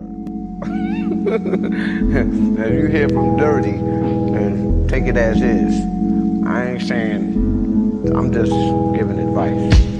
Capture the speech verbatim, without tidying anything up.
Now you hear from Dirty and take it as is. I ain't saying, I'm just giving advice.